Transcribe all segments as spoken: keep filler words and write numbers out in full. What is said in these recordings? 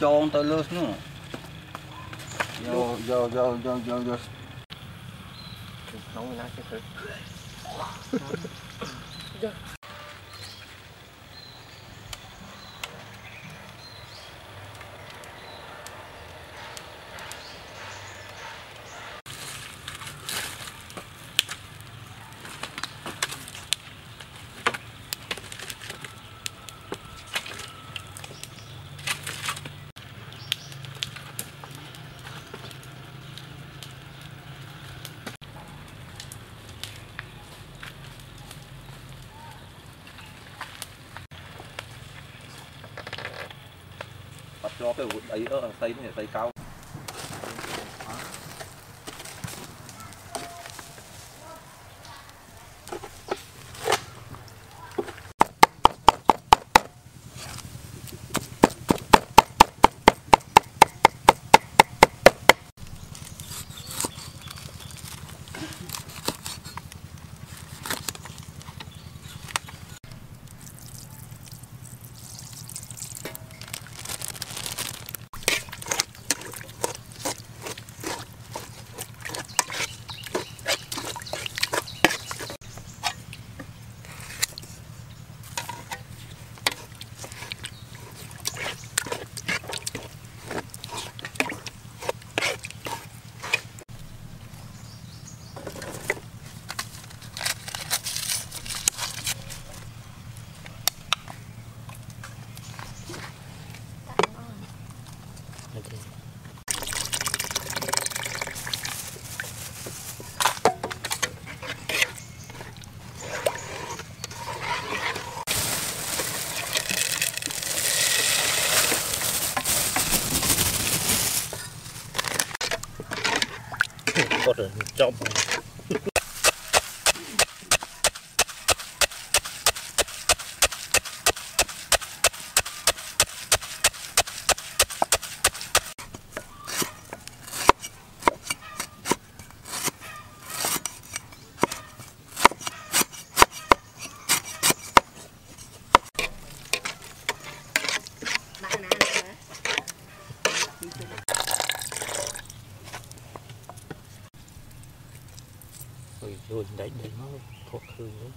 Chong tới lướt nữa. Yo yo yo yo yo yo. Nóng nát cái thứ. Cho cái vụt ấy ở xây này xây cao. Water jump. Rồi đánh đánh nó thuộc hương đấy.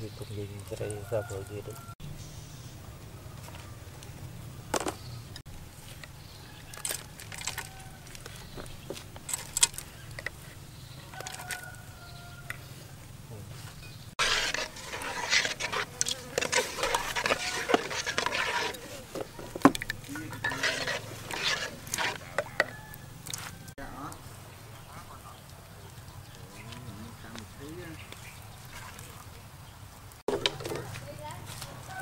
Vì tục nhìn cái đây ra vừa gì đấy. Hãy subscribe cho kênh Ghiền Mì Gõ để không bỏ lỡ những video hấp dẫn.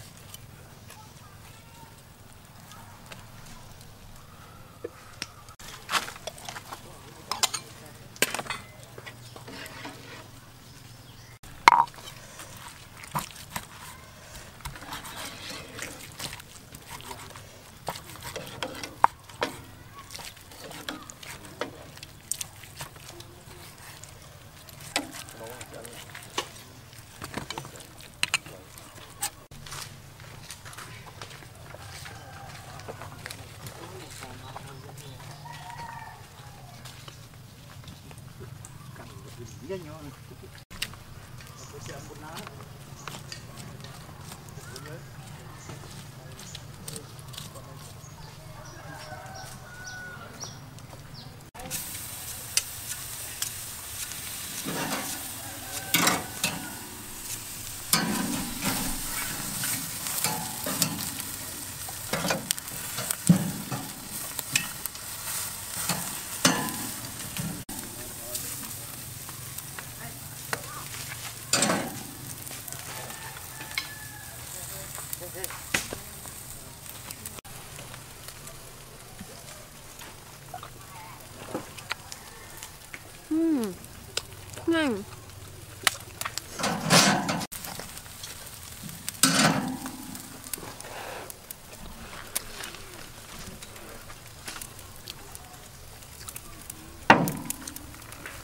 Hãy subscribe cho kênh Ghiền Mì Gõ ngon Cho